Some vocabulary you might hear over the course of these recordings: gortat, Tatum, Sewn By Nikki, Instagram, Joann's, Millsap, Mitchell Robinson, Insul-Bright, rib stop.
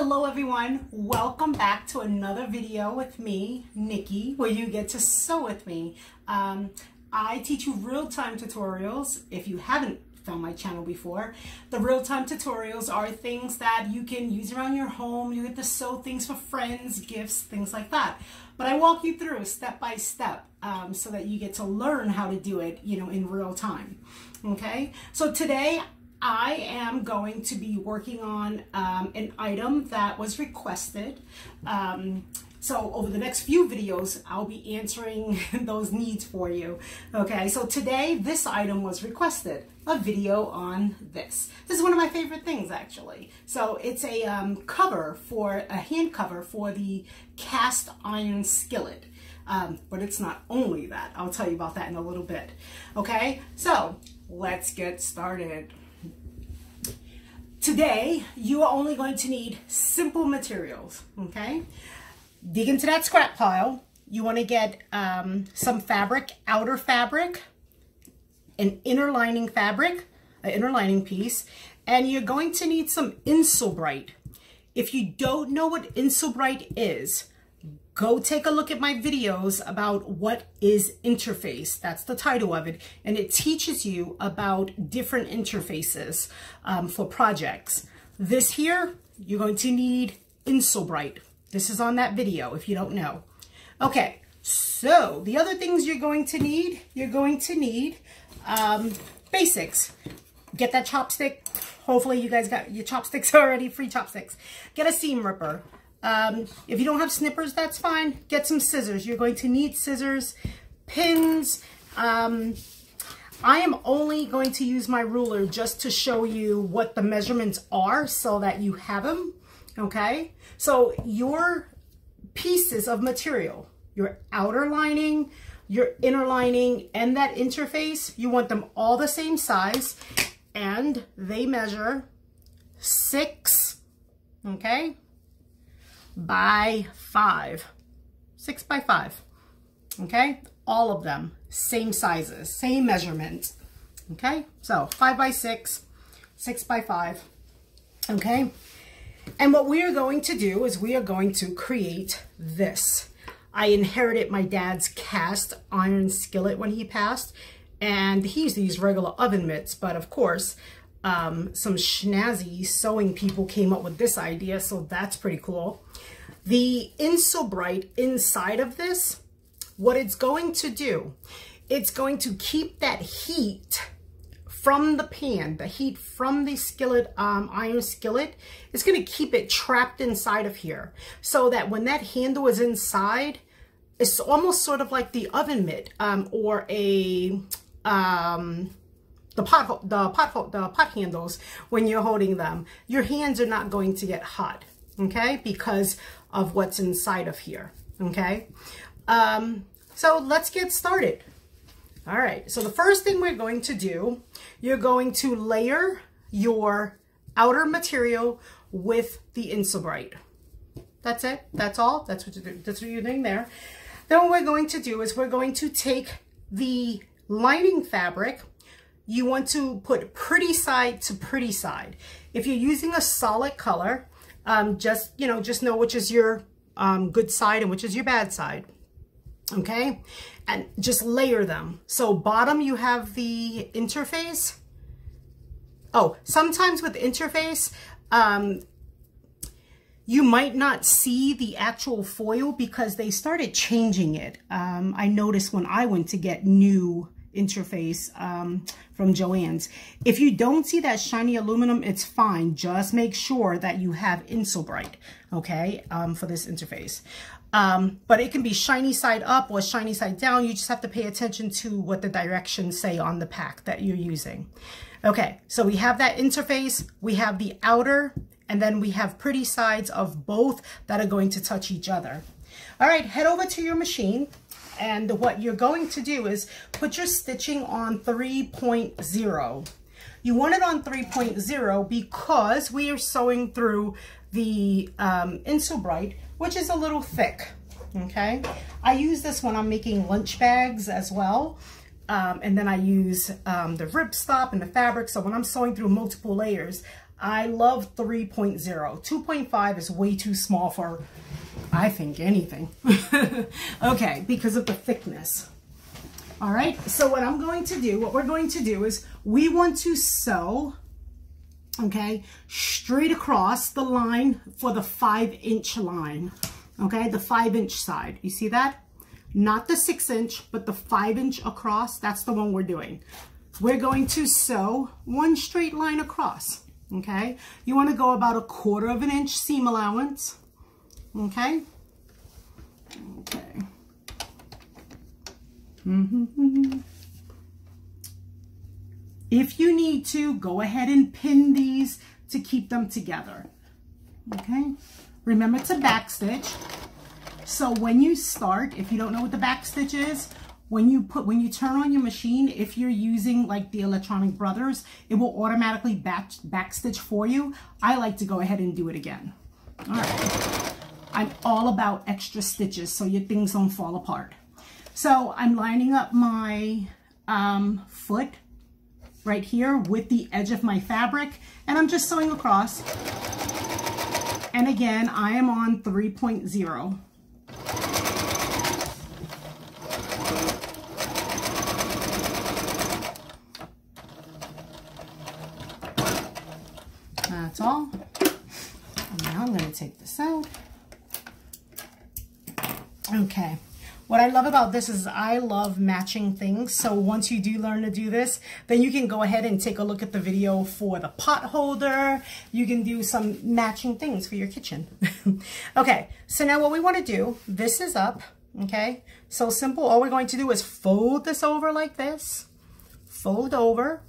Hello everyone, welcome back to another video with me, Nikki, where you get to sew with me. I teach you real-time tutorials. If you haven't found my channel before, the real-time tutorials are things that you can use around your home. You get to sew things for friends, gifts, things like that. But I walk you through step by step so that you get to learn how to do it, you know, in real time. Okay, so today I am going to be working on an item that was requested. So over the next few videos, I'll be answering those needs for you. Okay, so today this item was requested, a video on this. This is one of my favorite things actually. So it's a hand cover for the cast iron skillet. But it's not only that. I'll tell you about that in a little bit. Okay, so let's get started. Today, you are only going to need simple materials, okay? Dig into that scrap pile. You want to get some fabric, outer fabric, an inner lining fabric, an inner lining piece, and you're going to need some Insul-Bright. If you don't know what Insul-Bright is, go take a look at my videos about what is interface. That's the title of it. And it teaches you about different interfaces for projects. This here, you're going to need Insul-Bright. This is on that video if you don't know. Okay, so the other things you're going to need basics. Get that chopstick. Hopefully you guys got your chopsticks already, free chopsticks. Get a seam ripper. If you don't have snippers, that's fine. Get some scissors. You're going to need scissors, pins. I am only going to use my ruler just to show you what the measurements are so that you have them. Okay. So your pieces of material, your outer lining, your inner lining, and that interface, you want them all the same size and they measure 6. Okay. By 5, 6 by 5, okay? All of them, same sizes, same measurement, okay? So 5 by 6, 6 by 5, okay? And what we are going to do is we are going to create this. I inherited my dad's cast iron skillet when he passed, and he used to use regular oven mitts, but of course, some schnazzy sewing people came up with this idea, so that's pretty cool. The Insul-Bright inside of this, what it's going to do, it's going to keep that heat from the pan, the heat from the skillet, iron skillet. It's going to keep it trapped inside of here so that when that handle is inside, it's almost sort of like the oven mitt or a... The pot handles, when you're holding them, your hands are not going to get hot, okay? Because of what's inside of here, okay? So let's get started. All right, so the first thing we're going to do, you're going to layer your outer material with the Insul-Bright. That's it, that's all, that's what you're doing there. Then what we're going to do is we're going to take the lining fabric. You want to put pretty side to pretty side. If you're using a solid color, just know which is your good side and which is your bad side, okay? And just layer them. So bottom, you have the interface. Oh, sometimes with interface, you might not see the actual foil because they started changing it. I noticed when I went to get new interface from Joann's. If you don't see that shiny aluminum, it's fine. Just make sure that you have Insul-Bright, okay, for this interface. But it can be shiny side up or shiny side down. You just have to pay attention to what the directions say on the pack that you're using. Okay, so we have that interface, we have the outer, and then we have pretty sides of both that are going to touch each other. All right, head over to your machine. And what you're going to do is put your stitching on 3.0. You want it on 3.0 because we are sewing through the Insul-Bright, which is a little thick, okay? I use this when I'm making lunch bags as well. And then I use the rib stop and the fabric. So when I'm sewing through multiple layers, I love 3.0. 2.5 is way too small for, I think, anything. Okay, because of the thickness. All right, so what I'm going to do, what we're going to do is we want to sew, okay, straight across the line for the 5-inch line, okay, the 5-inch side. You see that? Not the 6-inch, but the 5-inch across. That's the one we're doing. We're going to sew one straight line across, okay? You want to go about 1/4 of an inch seam allowance, okay? Okay. If you need to, go ahead and pin these to keep them together, okay? Remember to backstitch. So when you start, if you don't know what the backstitch is, when you turn on your machine, if you're using like the Electronic Brothers, it will automatically backstitch for you. I like to go ahead and do it again. All right. I'm all about extra stitches so your things don't fall apart. So I'm lining up my foot right here with the edge of my fabric, and I'm just sewing across. And again, I am on 3.0. That's all. And now I'm going to take this out. Okay. What I love about this is I love matching things. So once you do learn to do this, then you can go ahead and take a look at the video for the pot holder. You can do some matching things for your kitchen. Okay, so now what we want to do, this is up, okay? So simple, all we're going to do is fold this over like this. Fold over,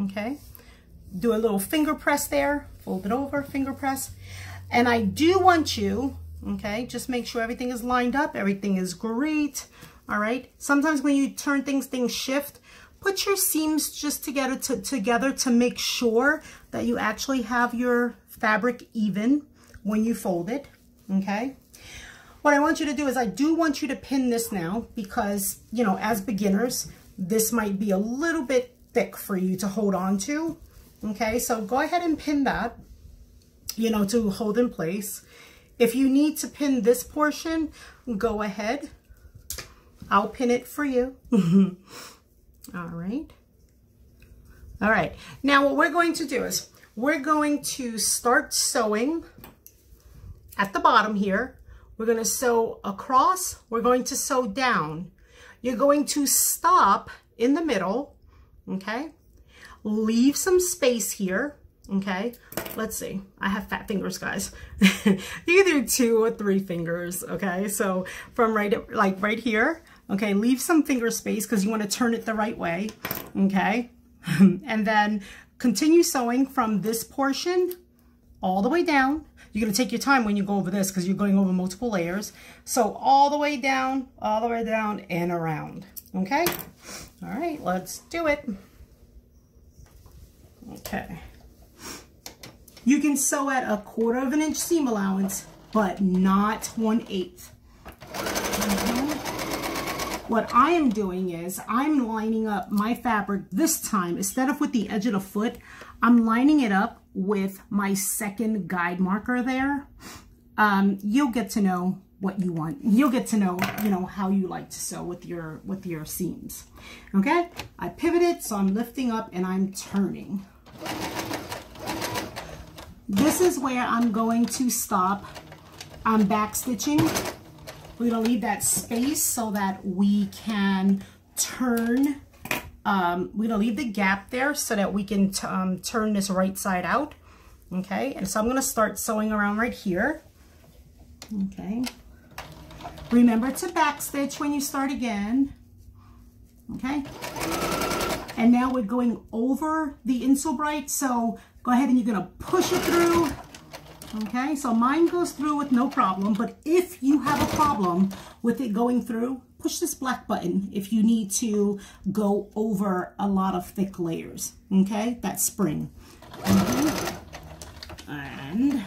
okay? Do a little finger press there. Fold it over, finger press. And I do want you, okay, just make sure everything is lined up, everything is great. All right, sometimes when you turn things shift. Put your seams just together to make sure that you actually have your fabric even when you fold it, okay? What I want you to do is I do want you to pin this now, because, you know, as beginners, this might be a little bit thick for you to hold on to, okay? So go ahead and pin that, you know, to hold in place. If you need to pin this portion, go ahead. I'll pin it for you. All right. All right. Now what we're going to do is we're going to start sewing at the bottom here. We're going to sew across. We're going to sew down. You're going to stop in the middle. Okay. Leave some space here. Okay, let's see. I have fat fingers, guys. You can do 2 or 3 fingers, okay? So from right, like right here, okay, leave some finger space because you want to turn it the right way, okay? And then continue sewing from this portion all the way down. You're going to take your time when you go over this because you're going over multiple layers. So all the way down and around, okay? All right, let's do it. Okay. You can sew at 1/4 of an inch seam allowance, but not 1/8. What I am doing is I'm lining up my fabric this time, instead of with the edge of the foot, I'm lining it up with my second guide marker there. You'll get to know what you want. You'll get to know, you know, how you like to sew with your seams. Okay, I pivoted, so I'm lifting up and I'm turning. This is where I'm going to stop. I'm back stitching. We're gonna leave that space so that we can turn. We're gonna leave the gap there so that we can turn this right side out. Okay, and so I'm gonna start sewing around right here. Okay. Remember to back stitch when you start again. Okay. And now we're going over the Insul-Bright, so go ahead and you're gonna push it through. Okay, so mine goes through with no problem, but if you have a problem with it going through, push this black button if you need to go over a lot of thick layers, okay? That's spring. Okay. And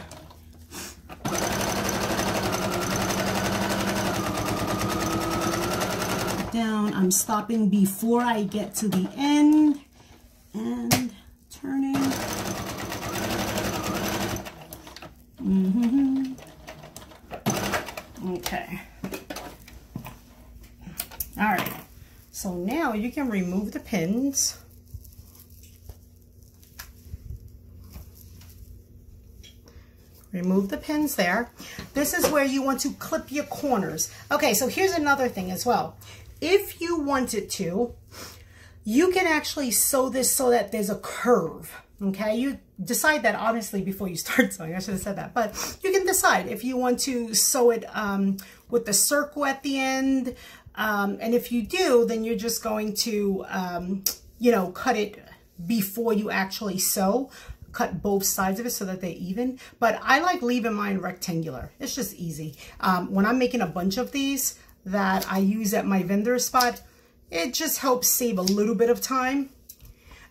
down, I'm stopping before I get to the end and turning. So now you can remove the pins. Remove the pins there. This is where you want to clip your corners. Okay, so here's another thing as well. If you wanted to, you can actually sew this so that there's a curve. Okay, you decide that obviously before you start sewing. I should have said that, but you can decide if you want to sew it with the circle at the end. And if you do, then you're just going to, you know, cut it before you actually sew. Cut both sides of it so that they're even. But I like leaving mine rectangular. It's just easy. When I'm making a bunch of these that I use at my vendor spot, it just helps save a little bit of time.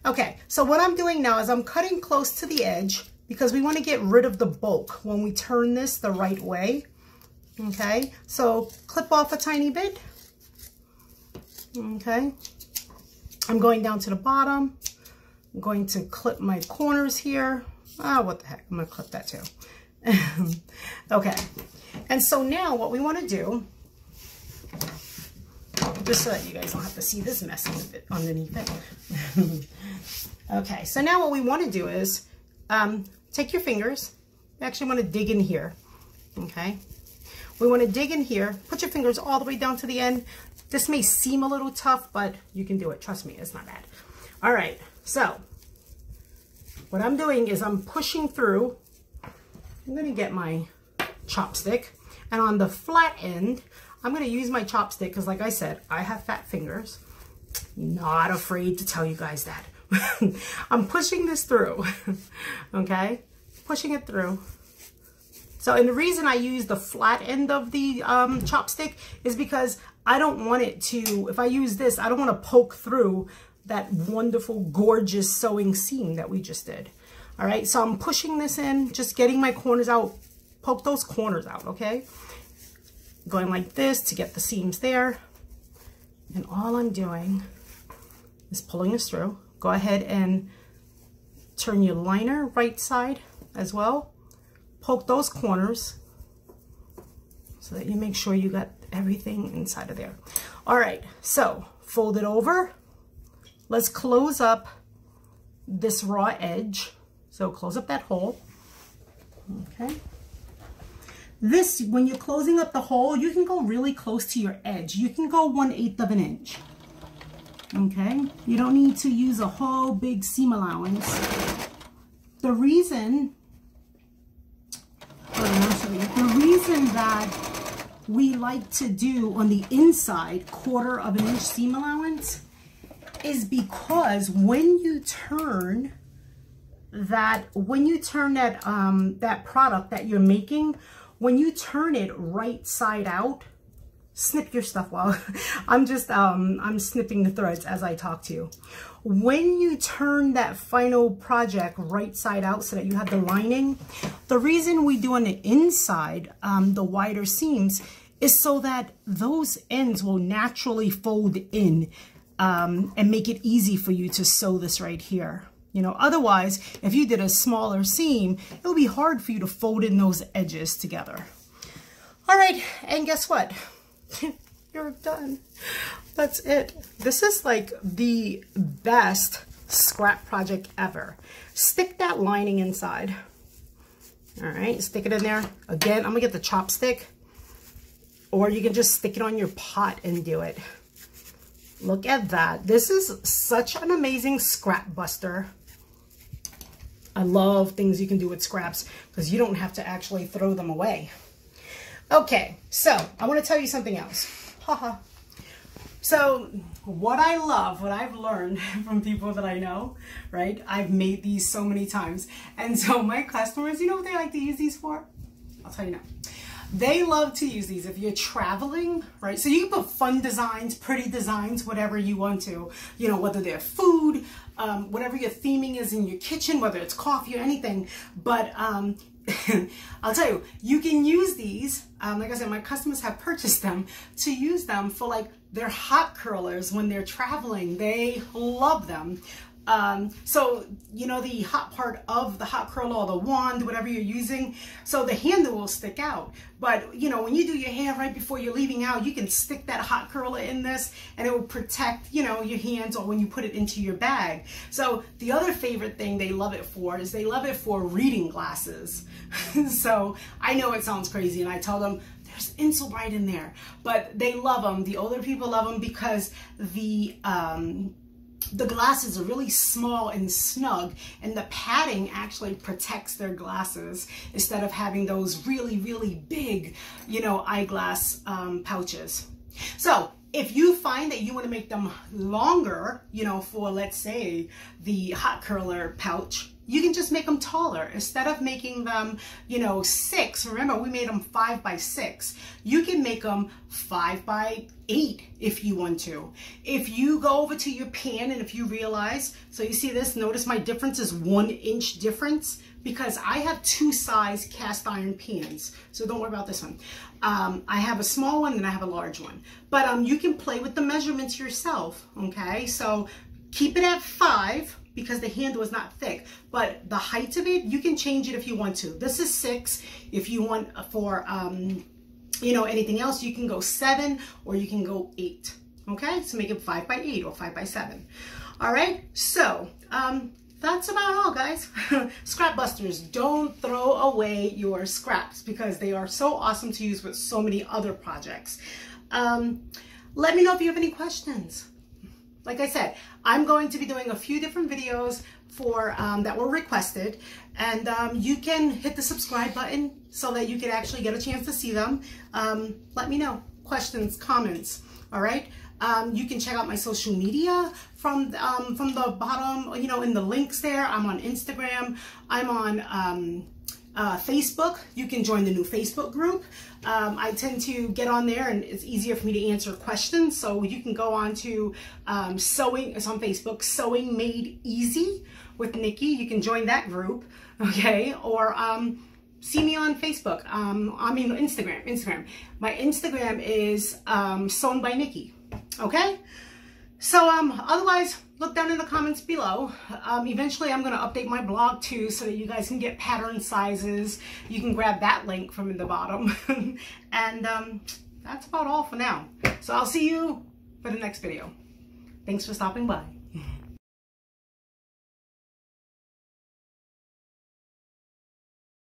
Okay, so what I'm doing now is I'm cutting close to the edge because we want to get rid of the bulk when we turn this the right way. Okay, so clip off a tiny bit. Okay, I'm going down to the bottom. I'm going to clip my corners here. Ah, what the heck, I'm gonna clip that too. Okay, and so now what we wanna do, just so that you guys don't have to see this mess underneath it. Okay, so now what we wanna do is, take your fingers, you actually wanna dig in here, okay? We wanna dig in here, put your fingers all the way down to the end. This may seem a little tough, but you can do it, trust me, it's not bad. All right. So, what I'm doing is I'm pushing through. I'm going to get my chopstick. And on the flat end, I'm going to use my chopstick because, like I said, I have fat fingers. Not afraid to tell you guys that. I'm pushing this through. Okay? Pushing it through. So, and the reason I use the flat end of the chopstick is because I don't want it to, if I use this, I don't want to poke through that wonderful, gorgeous sewing seam that we just did. All right, so I'm pushing this in, just getting my corners out, poke those corners out, okay? Going like this to get the seams there. And all I'm doing is pulling this through. Go ahead and turn your liner right side as well. Poke those corners so that you make sure you got everything inside of there. All right, so fold it over. Let's close up this raw edge. So close up that hole, okay? This, when you're closing up the hole, you can go really close to your edge. You can go 1/8 of an inch, okay? You don't need to use a whole big seam allowance. The reason, that we like to do on the inside 1/4 of an inch seam allowance is because when you turn that that product that you're making, when you turn it right side out, snip your stuff while I'm snipping the threads as I talk to you. When you turn that final project right side out so that you have the lining, the reason we do on the inside the wider seams is so that those ends will naturally fold in. And make it easy for you to sew this right here. You know, otherwise, if you did a smaller seam, it would be hard for you to fold in those edges together. All right, and guess what? You're done. That's it. This is like the best scrap project ever. Stick that lining inside. All right, stick it in there. Again, I'm gonna get the chopstick, or you can just stick it on your pot and do it. Look at that. This is such an amazing scrap buster. I love things you can do with scraps because you don't have to actually throw them away. Okay, so I want to tell you something else. Haha. So what I love, what I've learned from people that I know, right? I've made these so many times. And so my customers, you know what they like to use these for? I'll tell you now. They love to use these if you're traveling, right? So you can put fun designs, pretty designs, whatever you want to, you know, whether they're food, whatever your theming is in your kitchen, whether it's coffee or anything. But I'll tell you, you can use these, like I said, my customers have purchased them to use them for like their hot curlers when they're traveling. They love them. So you know, the hot part of the hot curler or the wand, whatever you're using, so the handle will stick out. But you know, when you do your hair right before you're leaving out, you can stick that hot curler in this and it will protect, you know, your hands, or when you put it into your bag. So the other favorite thing they love it for is they love it for reading glasses. So I know it sounds crazy, and I tell them there's Insul-Bright in there, but they love them. The older people love them because the glasses are really small and snug, and the padding actually protects their glasses instead of having those really, really big, you know, eyeglass pouches. So if you find that you want to make them longer, you know, for, let's say, the hot curler pouch, you can just make them taller. Instead of making them, you know, 6, remember we made them 5 by 6. You can make them 5 by 8 if you want to. If you go over to your pan, and if you realize, so you see this, notice my difference is 1 inch difference, because I have 2 size cast iron pans. So don't worry about this one. I have a small one and I have a large one. But you can play with the measurements yourself, okay? So keep it at 5. Because the handle is not thick, but the height of it, you can change it if you want to. This is 6. If you want for, you know, anything else, you can go 7 or you can go 8. Okay, so make it 5 by 8 or 5 by 7. All right, so that's about all, guys. Scrap busters, don't throw away your scraps because they are so awesome to use with so many other projects. Let me know if you have any questions. Like I said, I'm going to be doing a few different videos for that were requested, and you can hit the subscribe button so that you can actually get a chance to see them. Let me know, questions, comments, all right? You can check out my social media from the bottom, you know, in the links there. I'm on Instagram, I'm on Facebook. You can join the new Facebook group. I tend to get on there and it's easier for me to answer questions. So you can go on to Sewing, it's on Facebook, Sewing Made Easy with Nikki. You can join that group, okay? Or see me on Facebook, I mean Instagram. My Instagram is Sewn By Nikki, okay? So otherwise, look down in the comments below. Eventually I'm gonna update my blog too so that you guys can get pattern sizes. You can grab that link from the bottom. And that's about all for now. So I'll see you for the next video. Thanks for stopping by.